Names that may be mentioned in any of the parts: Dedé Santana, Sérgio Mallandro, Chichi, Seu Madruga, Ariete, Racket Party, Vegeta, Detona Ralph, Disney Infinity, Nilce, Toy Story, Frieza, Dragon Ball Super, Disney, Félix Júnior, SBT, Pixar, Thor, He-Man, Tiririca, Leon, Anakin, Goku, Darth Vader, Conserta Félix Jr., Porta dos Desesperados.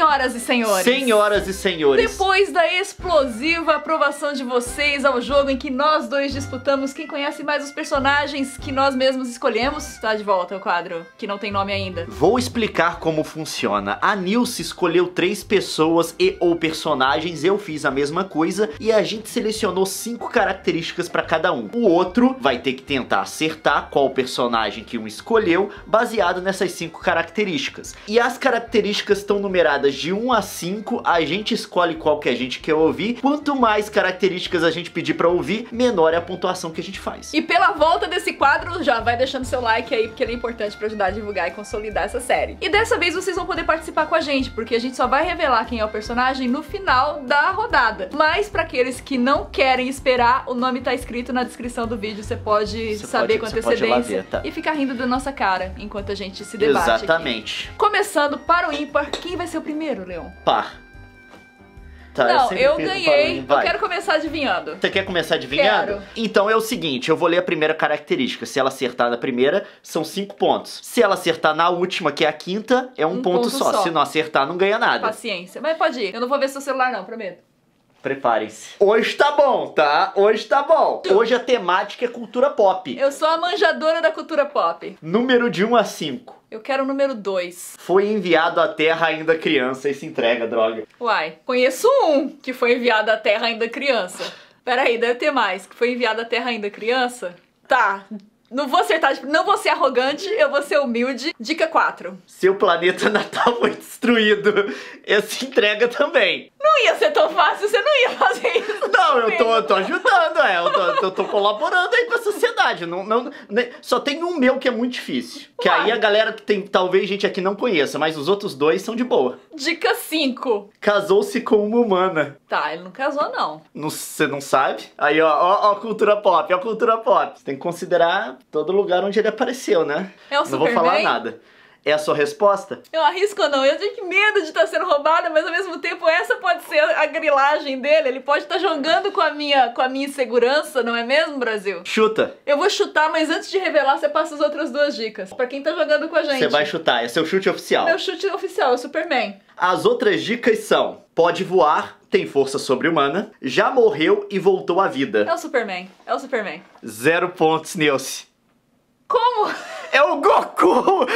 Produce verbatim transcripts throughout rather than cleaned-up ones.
Senhoras e senhores. Senhoras e senhores. Depois da explosiva aprovação de vocês ao jogo em que nós dois disputamos quem conhece mais os personagens que nós mesmos escolhemos, tá de volta o quadro, que não tem nome ainda. Vou explicar como funciona. A Nilce escolheu três pessoas e ou personagens, eu fiz a mesma coisa e a gente selecionou cinco características pra cada um. O outro vai ter que tentar acertar qual personagem que um escolheu baseado nessas cinco características. E as características estão numeradas de um a cinco, a gente escolhe qual que a gente quer ouvir. Quanto mais características a gente pedir pra ouvir, menor é a pontuação que a gente faz. E pela volta desse quadro, já vai deixando seu like aí, porque ele é importante pra ajudar a divulgar e consolidar essa série. E dessa vez vocês vão poder participar com a gente, porque a gente só vai revelar quem é o personagem no final da rodada. Mas pra aqueles que não querem esperar, o nome tá escrito na descrição do vídeo, você pode você saber pode, com antecedência ver, tá? E ficar rindo da nossa cara enquanto a gente se debate. Exatamente. Aqui. Começando para o ímpar, quem vai ser o primeiro, Leon? Par. Tá, não, eu, eu ganhei, eu quero começar adivinhando. Você quer começar adivinhando? Quero. Então é o seguinte, eu vou ler a primeira característica. Se ela acertar na primeira, são cinco pontos. Se ela acertar na última, que é a quinta, é um, um ponto, ponto só. só. Se não acertar, não ganha nada. Paciência, mas pode ir. Eu não vou ver seu celular não, prometo. Preparem-se. Hoje tá bom, tá? Hoje tá bom. Hoje a temática é cultura pop. Eu sou a manjadora da cultura pop. Número de um a cinco. Eu quero o número dois. Foi enviado à Terra ainda criança. E se entrega, droga. Uai, conheço um que foi enviado à Terra ainda criança. Peraí, deve ter mais. Que foi enviado à Terra ainda criança? Tá. Não vou acertar, não vou ser arrogante, eu vou ser humilde. Dica quatro. Seu planeta natal foi destruído. Essa entrega também. Não ia ser tão fácil, você não ia fazer isso. Não, eu tô, eu tô ajudando, é. Eu tô, eu tô colaborando aí com a sociedade. Não, não, só tem um meu que é muito difícil. Que Uai. Aí a galera que tem, talvez gente aqui não conheça, mas os outros dois são de boa. Dica cinco. Casou-se com uma humana. Tá, ele não casou não. Você não, não sabe? Aí ó, ó, ó, cultura pop, ó, cultura pop. Você tem que considerar... todo lugar onde ele apareceu, né? É o Superman? Não vou falar nada. É a sua resposta? Eu arrisco ou não? Eu tenho medo de estar sendo roubada, mas ao mesmo tempo essa pode ser a grilagem dele. Ele pode estar jogando com a minha, com a minha insegurança, não é mesmo, Brasil? Chuta. Eu vou chutar, mas antes de revelar, você passa as outras duas dicas. Pra quem tá jogando com a gente. Você vai chutar, é seu chute oficial. Meu chute oficial, é o Superman. As outras dicas são... pode voar, tem força sobre-humana, já morreu e voltou à vida. É o Superman, é o Superman. Zero pontos, Nilce. Como? É o Goku!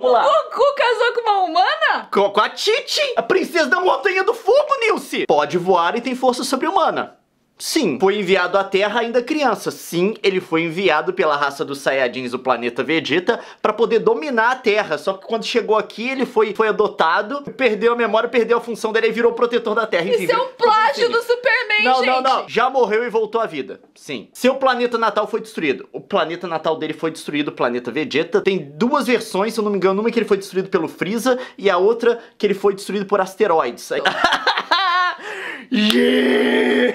O Goku casou com uma humana? Com, com a Chichi, a princesa da montanha do fogo, Nilce! Pode voar e tem força sobre-humana. Sim, foi enviado à Terra ainda criança. Sim, ele foi enviado pela raça dos Saiyajins do planeta Vegeta pra poder dominar a Terra. Só que quando chegou aqui, ele foi, foi adotado, perdeu a memória, perdeu a função dele e virou protetor da Terra. Enfim, isso é um plágio do Superman, não, gente! Não, não, não. Já morreu e voltou à vida. Sim. Seu planeta natal foi destruído. O planeta natal dele foi destruído, o planeta Vegeta. Tem duas versões, se eu não me engano. Uma que ele foi destruído pelo Frieza e a outra que ele foi destruído por asteroides. Yeah!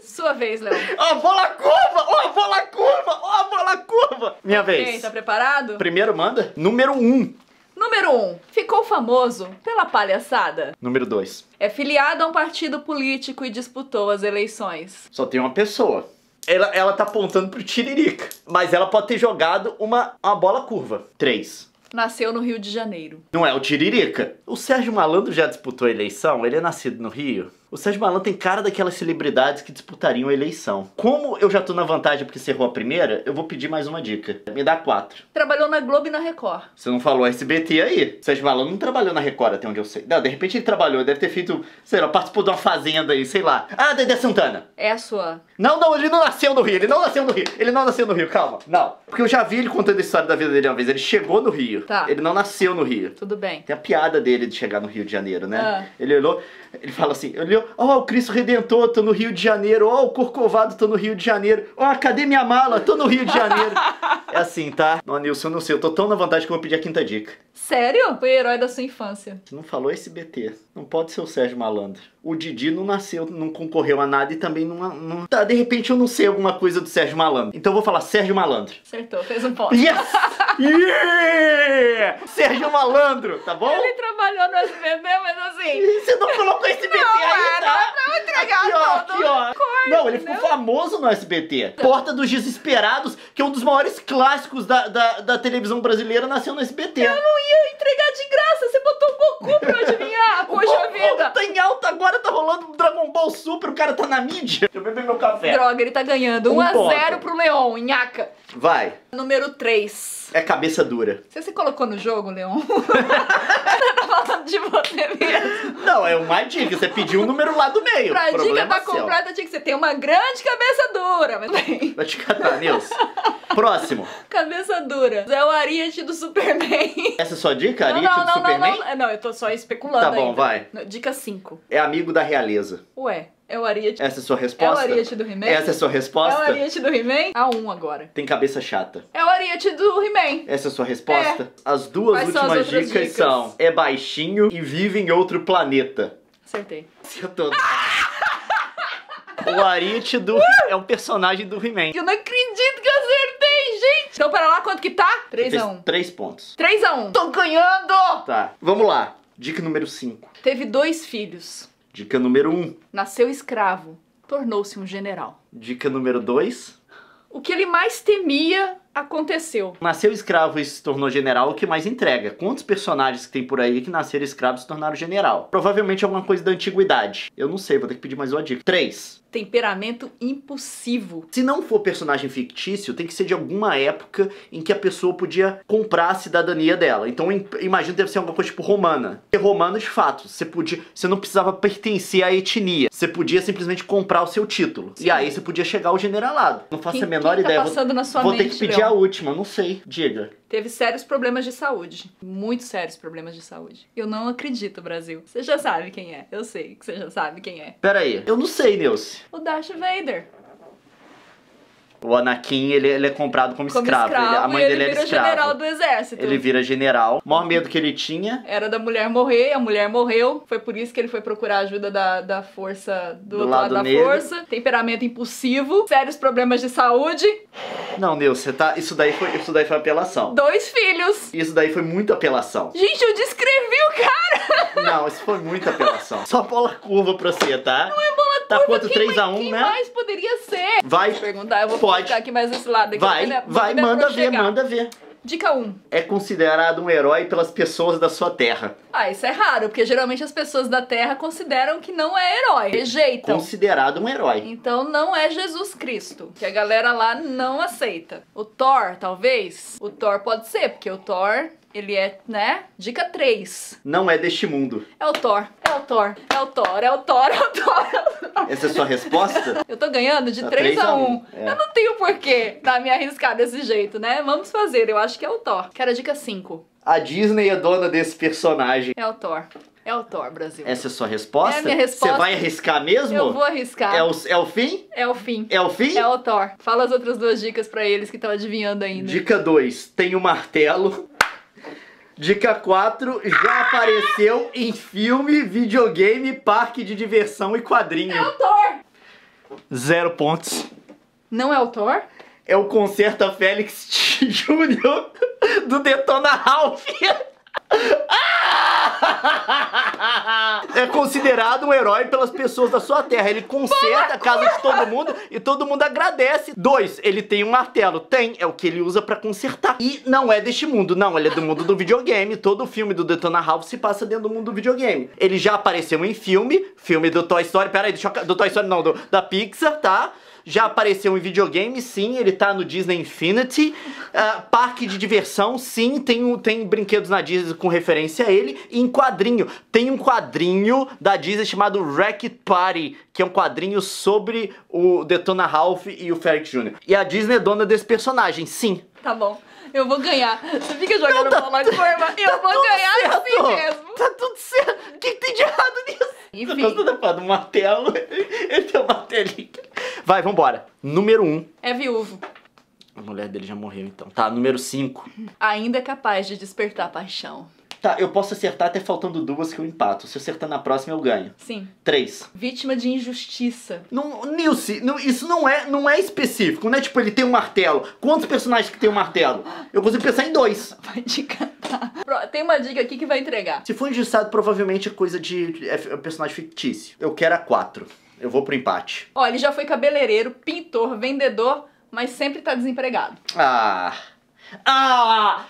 Sua vez, Leon. Ó, oh, bola curva! Ó, oh, bola curva! Ó, oh, bola curva! Minha okay, vez. Tá preparado? Primeiro manda. Número um. Número um. Ficou famoso pela palhaçada. Número dois. É filiado a um partido político e disputou as eleições. Só tem uma pessoa. Ela, ela tá apontando pro Tiririca. Mas ela pode ter jogado uma, uma bola curva. Três. Nasceu no Rio de Janeiro. Não é o Tiririca? O Sérgio Mallandro já disputou a eleição? Ele é nascido no Rio? O Sérgio Mallandro tem cara daquelas celebridades que disputariam a eleição. Como eu já tô na vantagem porque você errou a primeira, eu vou pedir mais uma dica. Me dá quatro. Trabalhou na Globo e na Record. Você não falou S B T aí. O Sérgio Mallandro não trabalhou na Record até onde eu sei. Não, de repente ele trabalhou, deve ter feito, sei lá, participou de uma fazenda aí, sei lá. Ah, Dedé Santana. É a sua. Não, não, ele não nasceu no Rio, ele não nasceu no Rio. Ele não nasceu no Rio, calma. Não. Porque eu já vi ele contando a história da vida dele uma vez. Ele chegou no Rio. Tá. Ele não nasceu no Rio. Tudo bem. Tem a piada dele de chegar no Rio de Janeiro, né? Ah. Ele olhou, ele fala assim, olhou, ó, o Cristo Redentor, tô no Rio de Janeiro, ó, o Corcovado, tô no Rio de Janeiro, ó, cadê minha mala? Tô no Rio de Janeiro. É assim, tá? Não, Nilson, eu não sei, eu tô tão na vantagem que eu vou pedir a quinta dica. Sério? Foi herói da sua infância. Você não falou S B T. Não pode ser o Sérgio Mallandro. O Didi não nasceu, não concorreu a nada e também não... não... Tá, de repente eu não sei alguma coisa do Sérgio Mallandro. Então eu vou falar Sérgio Mallandro. Acertou, fez um ponto. Yes! Yeah! Sérgio Mallandro, tá bom? Ele trabalhou no S B T, mas assim... Você não colocou S B T não, aí, tá? Não, não entregar aqui, ó, aqui, ó. Corre, não, ele ficou não. famoso no S B T. Porta dos Desesperados, que é um dos maiores clássicos da, da, da televisão brasileira, nasceu no S B T. Eu não ia entregar de graça, você botou o Goku pra eu adivinhar, poxa vida. Tá em alta agora, tá rolando Dragon Ball Super, o cara tá na mídia. Deixa eu beber meu café. Droga, ele tá ganhando. um a zero pro Leon, nhaca. Vai. Número três. É cabeça dura. Você se colocou no jogo, Leon? Tá falando de você mesmo. Não, é uma dica, você pediu um número lá do meio. Pra dica tá comprada, tinha que você tem uma grande cabeça dura. Mas bem... Vai te catar, Nilce. Próximo. Cabeça dura. É o Ariete do Superman. Essa é sua dica? Ariete não, não, do não, Superman? Não, não, não, eu tô só especulando. Tá bom, ainda. Vai. Dica cinco. É amigo da realeza. Ué. É o Ariete. Essa é sua resposta? É o Ariete do He-Man? Essa é sua resposta? É o Ariete do He-Man? A um agora. Tem cabeça chata. É o Ariete do He-Man. Essa é sua resposta? É. As duas Quais últimas são as dicas, dicas são... É baixinho e vive em outro planeta. Acertei. Acertou. O Ariete do... é um personagem do He-Man. Eu não acredito que eu acertei, gente. Então, para lá, quanto que tá? três a um. três pontos. três a um. Tô ganhando! Tá. Vamos lá. Dica número cinco. Teve dois filhos. Dica número um. Nasceu escravo, tornou-se um general. Dica número dois. O que ele mais temia aconteceu. Nasceu escravo e se tornou general, o que mais entrega? Quantos personagens que tem por aí que nasceram escravos e se tornaram general? Provavelmente alguma coisa da antiguidade. Eu não sei, vou ter que pedir mais uma dica. Três. Temperamento impulsivo. Se não for personagem fictício, tem que ser de alguma época em que a pessoa podia comprar a cidadania dela. Então imagino que deve ser alguma coisa tipo romana. Porque romano, de fato, você podia, você não precisava pertencer à etnia. Você podia simplesmente comprar o seu título. Sim. E aí você podia chegar ao generalado. Não faço quem, a menor quem tá ideia. Passando vou na sua vou mente, ter que pedir Leon? A última, não sei. Diga. Teve sérios problemas de saúde. Muito sérios problemas de saúde. Eu não acredito, Brasil. Você já sabe quem é. Eu sei que você já sabe quem é. Pera aí. Eu não sei, Nilce. O Darth Vader. O Anakin, ele, ele é comprado como, como escravo. escravo ele, a mãe ele dele era escrava. Ele vira general do exército. Ele vira general. O maior medo que ele tinha... era da mulher morrer. A mulher morreu. Foi por isso que ele foi procurar a ajuda da, da força... Do, do lado, lado da força. Temperamento impulsivo. Sérios problemas de saúde. Não, Nilce, tá... Isso daí foi, isso daí foi apelação. Dois filhos. Isso daí foi muita apelação. Gente, eu descrevi o cara! Não, isso foi muita apelação. Só bola curva pra você, tá? Não é bola. Tá quanto? três a um, quem né? Quem mais poderia ser? Vai. Perguntar, eu vou pode. Ficar aqui mais desse lado. Aqui, vai, né? vai, manda ver, chegar. manda ver. Dica um. É considerado um herói pelas pessoas da sua terra. Ah, isso é raro, porque geralmente as pessoas da terra consideram que não é herói. Rejeitam. Considerado um herói. Então não é Jesus Cristo, que a galera lá não aceita. O Thor, talvez? O Thor pode ser, porque o Thor... ele é, né? Dica três. Não é deste mundo. É o Thor. É o Thor. É o Thor. É o Thor. É o Thor. É o Thor. Essa é a sua resposta? Eu tô ganhando de tá três a um. É. Eu não tenho porquê tá, me arriscar desse jeito, né? Vamos fazer. Eu acho que é o Thor. Quero a dica cinco. A Disney é dona desse personagem. É o Thor. É o Thor, Brasil. Essa é a sua resposta? É a minha resposta. Você vai arriscar mesmo? Eu vou arriscar. É o, é o fim? É o fim. É o fim? É o Thor. Fala as outras duas dicas pra eles que estão adivinhando ainda. Dica dois. Tem um martelo. Dica quatro, já apareceu em filme, videogame, parque de diversão e quadrinho. É o Thor! Zero pontos. Não é o Thor? É o Conserta Félix Júnior do Detona Ralph. É considerado um herói pelas pessoas da sua terra. Ele conserta a casa de todo mundo e todo mundo agradece. Dois, ele tem um martelo. Tem, é o que ele usa pra consertar. E não é deste mundo, não. Ele é do mundo do videogame. Todo filme do Detona Ralph se passa dentro do mundo do videogame. Ele já apareceu em filme. Filme do Toy Story. Pera aí, deixa eu... Do Toy Story não, do, da Pixar, tá? Já apareceu em videogame, sim, ele tá no Disney Infinity. Uh, parque de diversão, sim, tem, tem brinquedos na Disney com referência a ele. E em quadrinho, tem um quadrinho da Disney chamado Racket Party, que é um quadrinho sobre o Detona Ralph e o Félix Júnior E a Disney é dona desse personagem, sim. Tá bom. Eu vou ganhar. Você fica jogando tá, bola de forma, tá, eu tá vou ganhar certo. Assim mesmo. Tá tudo certo. O que, que tem de errado nisso? Enfim. Eu tô falando do martelo. Ele tem um martelinho. Vai, vambora. Número um. É viúvo. A mulher dele já morreu, então. Tá, número cinco. Ainda é capaz de despertar paixão. Tá, eu posso acertar até faltando duas que eu empato. Se eu acertar na próxima, eu ganho. Sim. Três. Vítima de injustiça. Não, Nilce, não, isso não é, não é específico, né? Tipo, ele tem um martelo. Quantos personagens que tem um martelo? Eu consigo pensar em dois. Vai te catar. Tem uma dica aqui que vai entregar. Se for injustiçado, provavelmente é coisa de... é personagem fictício. Eu quero a quatro. Eu vou pro empate. Ó, ele já foi cabeleireiro, pintor, vendedor, mas sempre tá desempregado. Ah... Ah...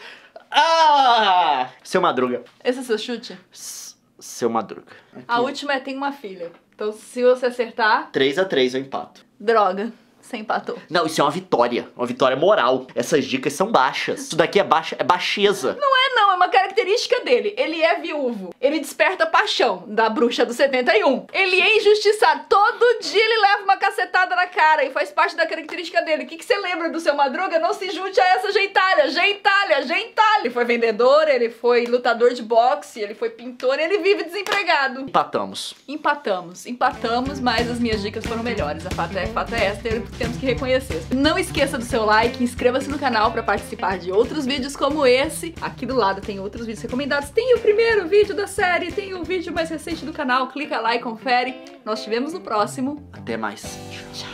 Ah! Seu Madruga. Esse é seu chute? S Seu Madruga. Aqui. A última é tem uma filha. Então se você acertar... três a três eu empato. Droga. Você empatou. Não, isso é uma vitória. Uma vitória moral. Essas dicas são baixas. Isso daqui é, baixa, é baixeza. Não é não, é uma característica dele. Ele é viúvo. Ele desperta paixão da bruxa do setenta e um. Ele é injustiçado. Todo dia ele leva uma cacetada na cara e faz parte da característica dele. O que, que você lembra do Seu Madruga? Não se junte a essa gentalha. Gentalha, gentalha. Ele foi vendedor, ele foi lutador de boxe, ele foi pintor, ele vive desempregado. Empatamos. Empatamos. Empatamos, mas as minhas dicas foram melhores. A fato é, a fato é essa. Temos que reconhecer. Não esqueça do seu like, inscreva-se no canal para participar de outros vídeos como esse. Aqui do lado tem outros vídeos recomendados. Tem o primeiro vídeo da série, tem o vídeo mais recente do canal. Clica lá e confere. Nós te vemos no próximo. Até mais. Tchau.